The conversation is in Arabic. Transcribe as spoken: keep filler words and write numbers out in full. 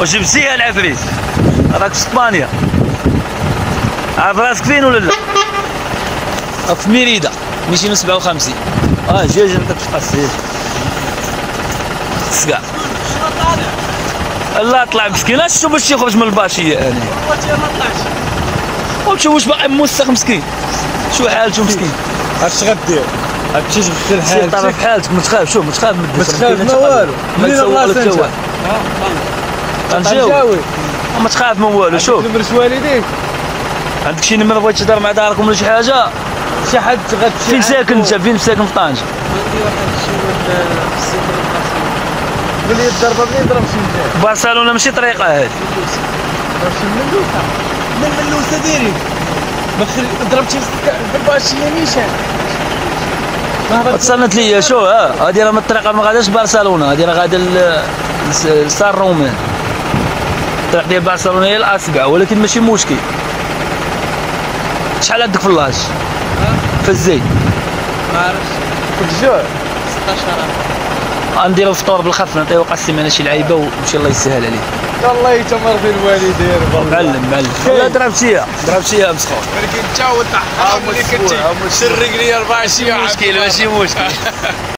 وشمسية العفريت. راك في اسبانيا. عارف راسك فين ولا لا؟ راك في ميريدا مئتين وسبعة وخمسين. اه جي جي نعطيك القص جي. تسقع. الله طلع مسكين، اش شوف باش يخرج من الباشيه انا. والله ما طلعش. وتشوف واش باقي موسخ مسكين. شو حالته مسكين؟ اش غدير؟ هادشي تبدل حالتك. طرف حالتك ما تخافش، شوف ما تخاف من الدرب. ما والو. منين الله سانتا. غنجاوب. ما تخاف من والو شوف. نمرة والديك. عندك شي نمرة بغيتي تهضر مع داركم ولا شي حاجة؟ شي حد غتشي. فين ساكن انت؟ فين ساكن في طنجة؟ عندي واحد الشيء في السيتر البارسيل. بلي الضربة بلي ضرب شي. برشلونة ماشي طريقة هادي. من اللوسة. من اللوسة ديري. ضربتي بالباشية نيشان. اتصلت لي شو ها هادي راه من الطريقه ما غاداش برشلونه، هادي راه غادا لسان رومان. الطريق ديال برشلونه هي الاسقع، ولكن ماشي مشكل. شحال عندك في اللاج؟ في الزيت؟ ما عرفتش. في الجوع؟ ستة عشر. غنديرو فطور بالخف، نعطيو قاسم انا شي لعيبه ومشي الله يسهل عليه. والله يتمر في الوالدين والله. معلم معلم. والله ضربتيها ضربتيها مسخون. ولكن انت هو الطحام اللي كنتي تسرق لي أربعة شي. مشكل ماشي مشكل.